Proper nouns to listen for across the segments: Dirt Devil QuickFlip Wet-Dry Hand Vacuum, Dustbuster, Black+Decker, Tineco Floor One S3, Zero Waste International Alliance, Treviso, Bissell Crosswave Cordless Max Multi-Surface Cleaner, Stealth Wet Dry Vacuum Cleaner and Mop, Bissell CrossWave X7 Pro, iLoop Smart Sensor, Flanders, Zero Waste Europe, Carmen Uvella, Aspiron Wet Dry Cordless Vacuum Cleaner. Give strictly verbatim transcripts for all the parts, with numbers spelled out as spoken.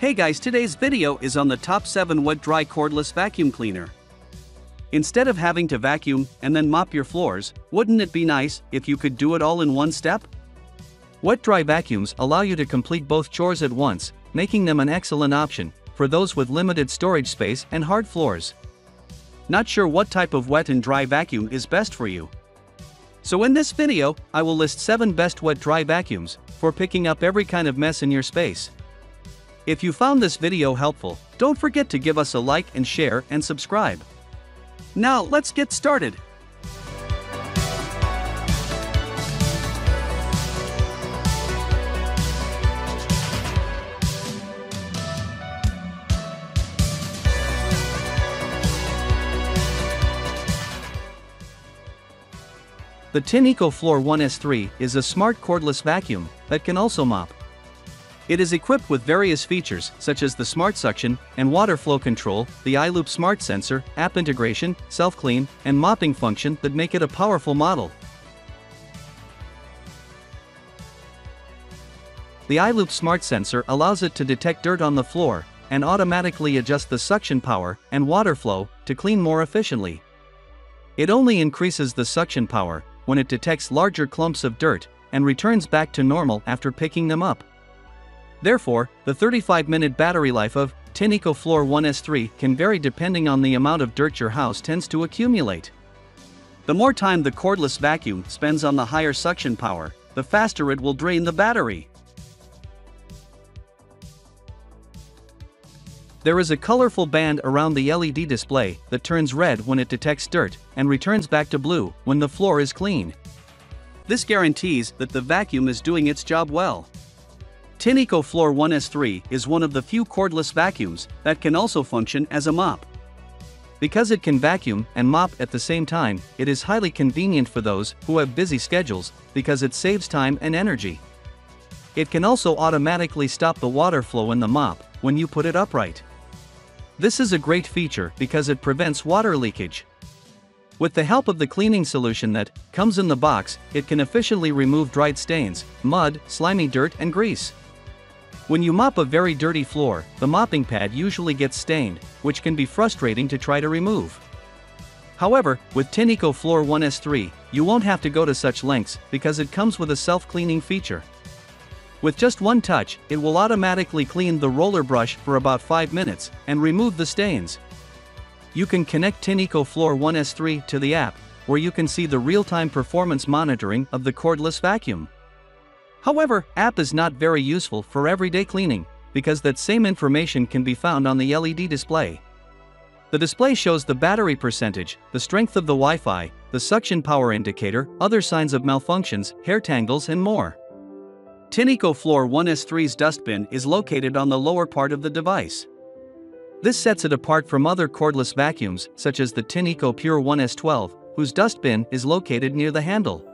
Hey guys, today's video is on the top seven Wet Dry Cordless Vacuum Cleaner. Instead of having to vacuum and then mop your floors, wouldn't it be nice if you could do it all in one step? Wet dry vacuums allow you to complete both chores at once, making them an excellent option for those with limited storage space and hard floors. Not sure what type of wet and dry vacuum is best for you? So in this video, I will list seven best wet dry vacuums for picking up every kind of mess in your space. If you found this video helpful, don't forget to give us a like and share and subscribe. Now let's get started. The Tineco Floor One S three is a smart cordless vacuum that can also mop. It is equipped with various features such as the smart suction and water flow control, the iLoop Smart Sensor, app integration, self-clean, and mopping function that make it a powerful model. The iLoop Smart Sensor allows it to detect dirt on the floor and automatically adjust the suction power and water flow to clean more efficiently. It only increases the suction power when it detects larger clumps of dirt and returns back to normal after picking them up. Therefore, the thirty-five minute battery life of Tineco Floor One S three can vary depending on the amount of dirt your house tends to accumulate. The more time the cordless vacuum spends on the higher suction power, the faster it will drain the battery. There is a colorful band around the L E D display that turns red when it detects dirt and returns back to blue when the floor is clean. This guarantees that the vacuum is doing its job well. Tineco Floor One S three is one of the few cordless vacuums that can also function as a mop. Because it can vacuum and mop at the same time, it is highly convenient for those who have busy schedules because it saves time and energy. It can also automatically stop the water flow in the mop when you put it upright. This is a great feature because it prevents water leakage. With the help of the cleaning solution that comes in the box, it can efficiently remove dried stains, mud, slimy dirt, and grease. When you mop a very dirty floor, the mopping pad usually gets stained, which can be frustrating to try to remove. However, with Tineco Floor One S three, you won't have to go to such lengths because it comes with a self-cleaning feature. With just one touch, it will automatically clean the roller brush for about five minutes and remove the stains. You can connect Tineco Floor One S three to the app, where you can see the real-time performance monitoring of the cordless vacuum. However, app is not very useful for everyday cleaning, because that same information can be found on the L E D display. The display shows the battery percentage, the strength of the Wi-Fi, the suction power indicator, other signs of malfunctions, hair tangles, and more. Tineco Floor One S three's dustbin is located on the lower part of the device. This sets it apart from other cordless vacuums such as the Tineco Pure one S twelve, whose dustbin is located near the handle.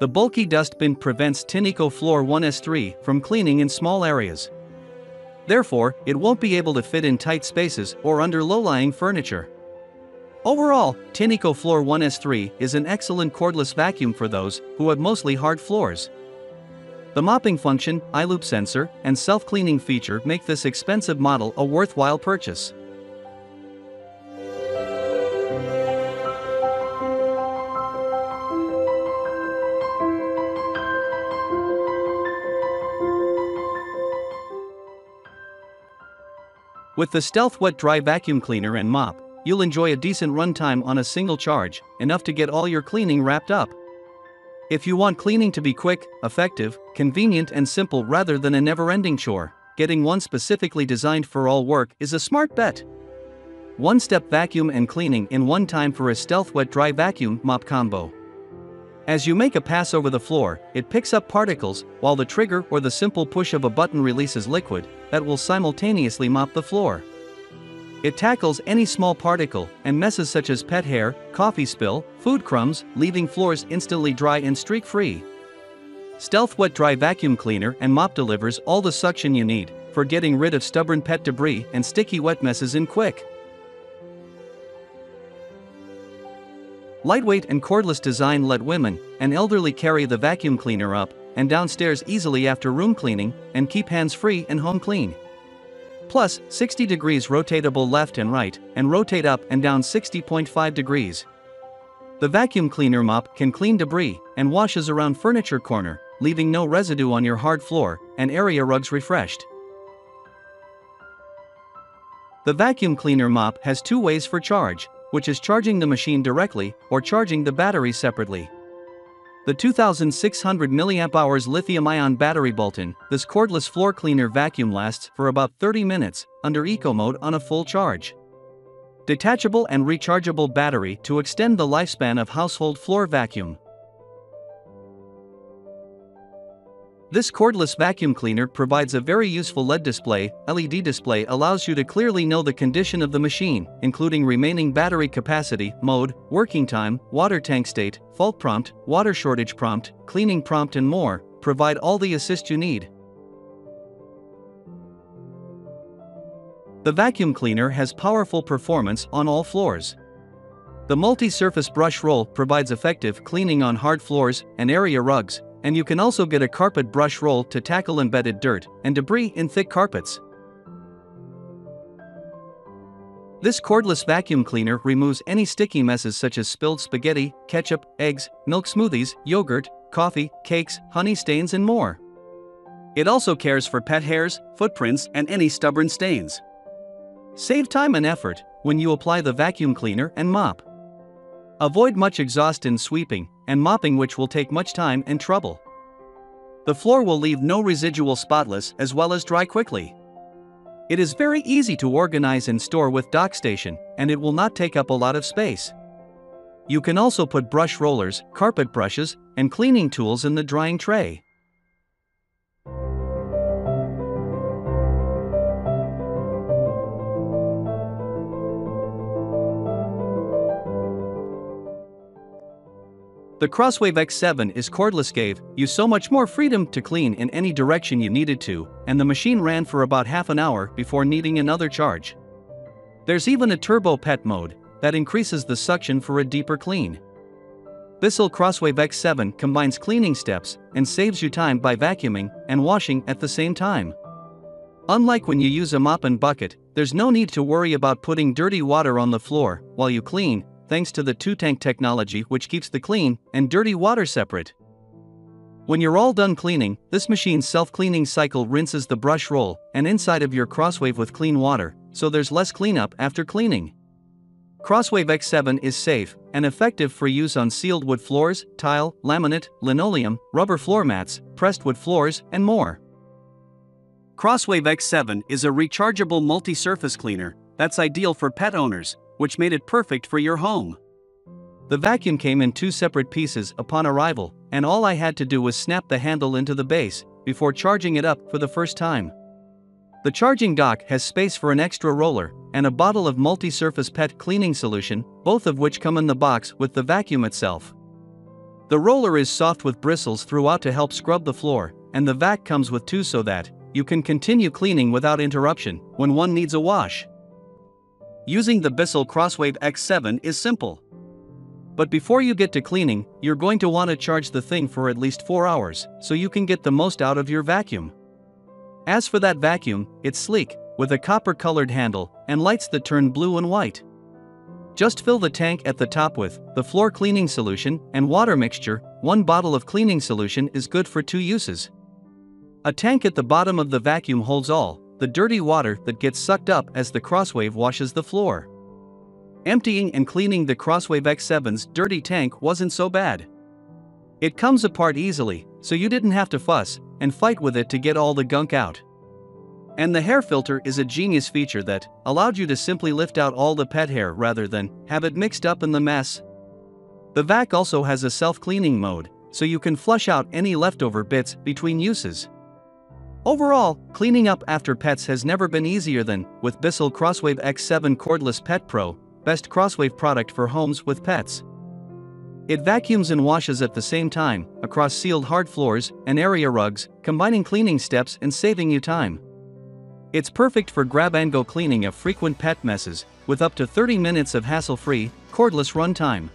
The bulky dustbin prevents Tineco Floor One S three from cleaning in small areas. Therefore, it won't be able to fit in tight spaces or under low-lying furniture. Overall, Tineco Floor One S three is an excellent cordless vacuum for those who have mostly hard floors. The mopping function, iLoop sensor, and self-cleaning feature make this expensive model a worthwhile purchase. With the Stealth Wet Dry Vacuum Cleaner and Mop, you'll enjoy a decent runtime on a single charge, enough to get all your cleaning wrapped up. If you want cleaning to be quick, effective, convenient, and simple rather than a never-ending chore, getting one specifically designed for all work is a smart bet. One-step vacuum and cleaning in one time for a Stealth Wet Dry Vacuum Mop combo. As you make a pass over the floor, it picks up particles, while the trigger or the simple push of a button releases liquid that will simultaneously mop the floor. It tackles any small particle and messes such as pet hair, coffee spill, food crumbs, leaving floors instantly dry and streak-free. Stealth Wet Dry Vacuum Cleaner and Mop delivers all the suction you need for getting rid of stubborn pet debris and sticky wet messes in quick. Lightweight and cordless design let women and elderly carry the vacuum cleaner up and downstairs easily after room cleaning and keep hands free and home clean. Plus, sixty degrees rotatable left and right, and rotate up and down sixty point five degrees. The vacuum cleaner mop can clean debris and washes around furniture corner, leaving no residue on your hard floor, and area rugs refreshed. The vacuum cleaner mop has two ways for charge, which is charging the machine directly or charging the battery separately. The two thousand six hundred milliamp hour lithium-ion battery bolt-in, this cordless floor cleaner vacuum lasts for about thirty minutes, under eco mode on a full charge. Detachable and rechargeable battery to extend the lifespan of household floor vacuum. This cordless vacuum cleaner provides a very useful L E D display. L E D display allows you to clearly know the condition of the machine, including remaining battery capacity, mode, working time, water tank state, fault prompt, water shortage prompt, cleaning prompt and more, provide all the assist you need. The vacuum cleaner has powerful performance on all floors. The multi-surface brush roll provides effective cleaning on hard floors and area rugs, and you can also get a carpet brush roll to tackle embedded dirt and debris in thick carpets. This cordless vacuum cleaner removes any sticky messes such as spilled spaghetti, ketchup, eggs, milk smoothies, yogurt, coffee, cakes, honey stains and more. It also cares for pet hairs, footprints and any stubborn stains. Save time and effort when you apply the vacuum cleaner and mop. Avoid much exhaust in sweeping and mopping, which will take much time and trouble. The floor will leave no residual spotless as well as dry quickly. It is very easy to organize and store with dock station, and it will not take up a lot of space. You can also put brush rollers, carpet brushes, and cleaning tools in the drying tray. The Crosswave X seven is cordless, gave you so much more freedom to clean in any direction you needed to, and the machine ran for about half an hour before needing another charge. There's even a turbo pet mode that increases the suction for a deeper clean. Bissell Crosswave X seven combines cleaning steps and saves you time by vacuuming and washing at the same time. Unlike when you use a mop and bucket, there's no need to worry about putting dirty water on the floor while you clean, thanks to the two-tank technology which keeps the clean and dirty water separate. When you're all done cleaning, this machine's self-cleaning cycle rinses the brush roll and inside of your Crosswave with clean water, so there's less cleanup after cleaning. Crosswave X seven is safe and effective for use on sealed wood floors, tile, laminate, linoleum, rubber floor mats, pressed wood floors, and more. Crosswave X seven is a rechargeable multi-surface cleaner that's ideal for pet owners, which made it perfect for your home. The vacuum came in two separate pieces upon arrival, and all I had to do was snap the handle into the base before charging it up for the first time. The charging dock has space for an extra roller and a bottle of multi-surface pet cleaning solution, both of which come in the box with the vacuum itself. The roller is soft with bristles throughout to help scrub the floor, and the vac comes with two so that you can continue cleaning without interruption when one needs a wash. Using the Bissell Crosswave X seven is simple. But before you get to cleaning, you're going to want to charge the thing for at least four hours, so you can get the most out of your vacuum. As for that vacuum, it's sleek, with a copper-colored handle, and lights that turn blue and white. Just fill the tank at the top with the floor cleaning solution and water mixture. One bottle of cleaning solution is good for two uses. A tank at the bottom of the vacuum holds all the dirty water that gets sucked up as the Crosswave washes the floor. Emptying and cleaning the Crosswave X seven's dirty tank wasn't so bad. It comes apart easily, so you didn't have to fuss and fight with it to get all the gunk out. And the hair filter is a genius feature that allowed you to simply lift out all the pet hair rather than have it mixed up in the mess. The vac also has a self-cleaning mode, so you can flush out any leftover bits between uses. Overall, cleaning up after pets has never been easier than with Bissell Crosswave X seven Cordless Pet Pro, best Crosswave product for homes with pets. It vacuums and washes at the same time, across sealed hard floors and area rugs, combining cleaning steps and saving you time. It's perfect for grab-and-go cleaning of frequent pet messes, with up to thirty minutes of hassle-free, cordless run time.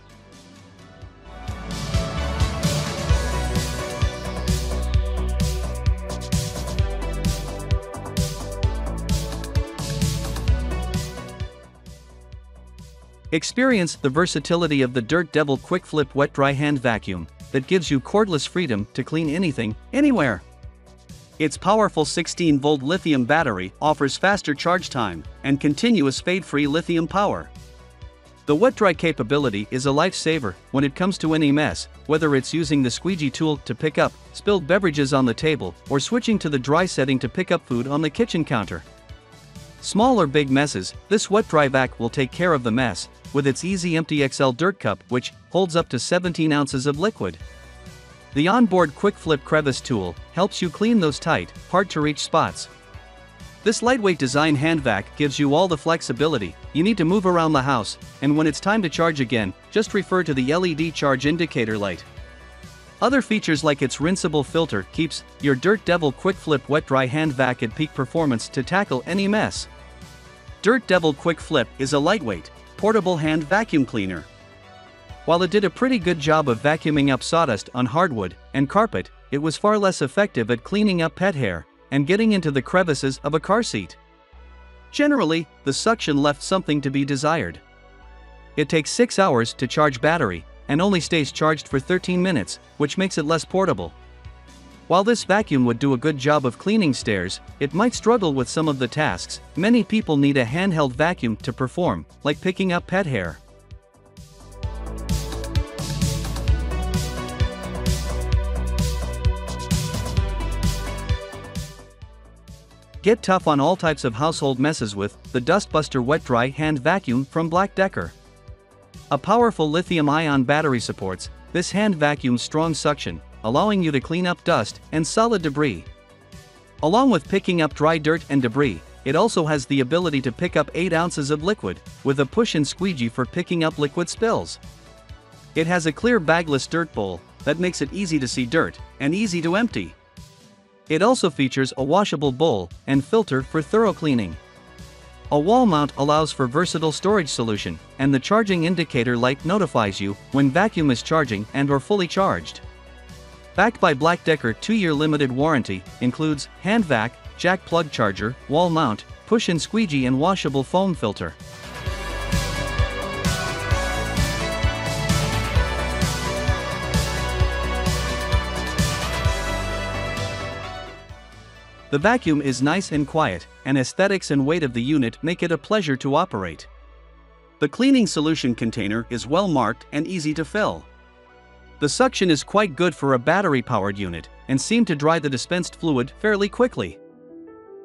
Experience the versatility of the Dirt Devil QuickFlip Wet-Dry Hand Vacuum that gives you cordless freedom to clean anything, anywhere. Its powerful sixteen volt lithium battery offers faster charge time and continuous fade-free lithium power. The wet-dry capability is a lifesaver when it comes to any mess, whether it's using the squeegee tool to pick up spilled beverages on the table or switching to the dry setting to pick up food on the kitchen counter. Small or big messes, this wet-dry vac will take care of the mess with its Easy Empty X L Dirt Cup, which holds up to seventeen ounces of liquid. The onboard Quick Flip Crevice tool helps you clean those tight, hard-to-reach spots. This lightweight design hand vac gives you all the flexibility you need to move around the house, and when it's time to charge again, just refer to the L E D charge indicator light. Other features like its rinsable filter keeps your Dirt Devil Quick Flip Wet-Dry Hand Vac at peak performance to tackle any mess. Dirt Devil Quick Flip is a lightweight, portable hand vacuum cleaner. While it did a pretty good job of vacuuming up sawdust on hardwood and carpet, it was far less effective at cleaning up pet hair and getting into the crevices of a car seat. Generally, the suction left something to be desired. It takes six hours to charge battery and only stays charged for thirteen minutes, which makes it less portable. While this vacuum would do a good job of cleaning stairs, it might struggle with some of the tasks many people need a handheld vacuum to perform, like picking up pet hair. Get tough on all types of household messes with the Dustbuster Wet-Dry Hand Vacuum from Black+Decker. A powerful lithium-ion battery supports this hand vacuum's strong suction, allowing you to clean up dust and solid debris. Along with picking up dry dirt and debris, it also has the ability to pick up eight ounces of liquid, with a push-and squeegee for picking up liquid spills. It has a clear bagless dirt bowl that makes it easy to see dirt and easy to empty. It also features a washable bowl and filter for thorough cleaning. A wall mount allows for versatile storage solution, and the charging indicator light notifies you when vacuum is charging and or fully charged. Backed by Black+Decker two year limited warranty, includes hand vac, jack plug charger, wall mount, push and squeegee and washable foam filter. The vacuum is nice and quiet, and aesthetics and weight of the unit make it a pleasure to operate. The cleaning solution container is well marked and easy to fill. The suction is quite good for a battery-powered unit, and seemed to dry the dispensed fluid fairly quickly.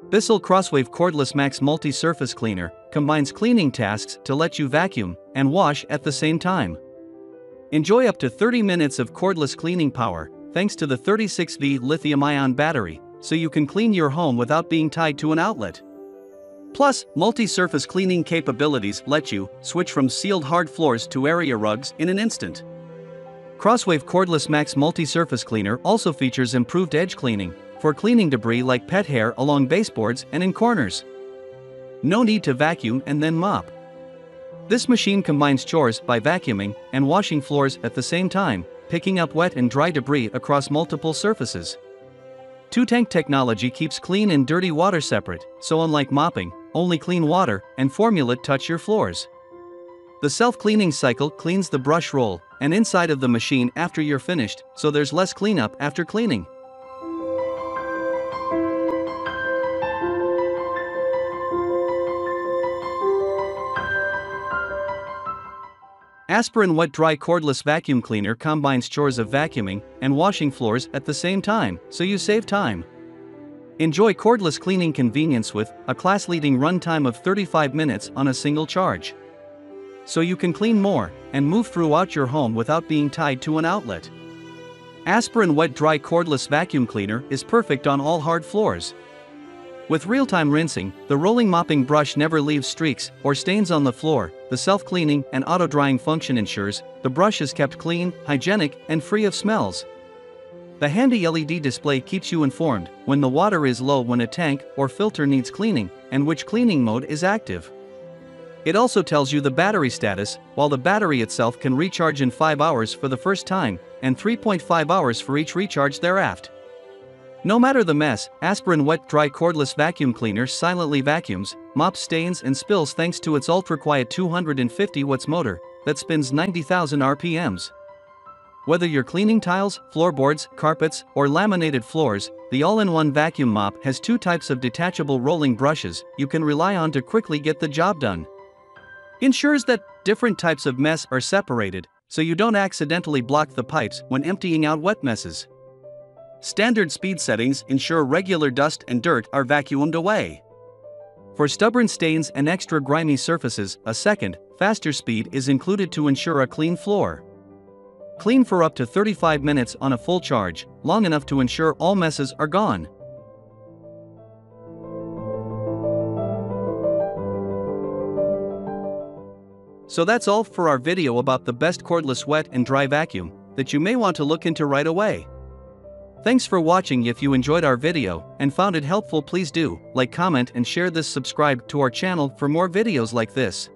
Bissell CrossWave Cordless Max Multi-Surface Cleaner combines cleaning tasks to let you vacuum and wash at the same time. Enjoy up to thirty minutes of cordless cleaning power thanks to the thirty-six volt lithium-ion battery, so you can clean your home without being tied to an outlet. Plus, multi-surface cleaning capabilities let you switch from sealed hard floors to area rugs in an instant. CrossWave Cordless Max Multi-Surface Cleaner also features improved edge cleaning for cleaning debris like pet hair along baseboards and in corners. No need to vacuum and then mop. This machine combines chores by vacuuming and washing floors at the same time, picking up wet and dry debris across multiple surfaces. Two-tank technology keeps clean and dirty water separate, so unlike mopping, only clean water and formula touch your floors. The self-cleaning cycle cleans the brush roll and inside of the machine after you're finished, so there's less cleanup after cleaning. Aspiron Wet Dry Cordless Vacuum Cleaner combines chores of vacuuming and washing floors at the same time, so you save time. Enjoy cordless cleaning convenience with a class-leading runtime of thirty-five minutes on a single charge. So you can clean more and move throughout your home without being tied to an outlet. Aspiron Wet Dry Cordless Vacuum Cleaner is perfect on all hard floors. With real-time rinsing, the rolling mopping brush never leaves streaks or stains on the floor. The self-cleaning and auto-drying function ensures the brush is kept clean, hygienic, and free of smells. The handy L E D display keeps you informed when the water is low, when a tank or filter needs cleaning, and which cleaning mode is active. It also tells you the battery status, while the battery itself can recharge in five hours for the first time, and three point five hours for each recharge thereafter. No matter the mess, Aspiron Wet Dry Cordless Vacuum Cleaner silently vacuums, mops, stains and spills thanks to its ultra-quiet two hundred fifty watts motor that spins ninety thousand R P Ms. Whether you're cleaning tiles, floorboards, carpets, or laminated floors, the all-in-one vacuum mop has two types of detachable rolling brushes you can rely on to quickly get the job done. Ensures that different types of mess are separated, so you don't accidentally block the pipes when emptying out wet messes. Standard speed settings ensure regular dust and dirt are vacuumed away. For stubborn stains and extra grimy surfaces, a second, faster speed is included to ensure a clean floor. Clean for up to thirty-five minutes on a full charge, long enough to ensure all messes are gone. So that's all for our video about the best cordless wet and dry vacuum that you may want to look into right away. Thanks for watching. If you enjoyed our video and found it helpful, please do like, comment and share this. Subscribe to our channel for more videos like this.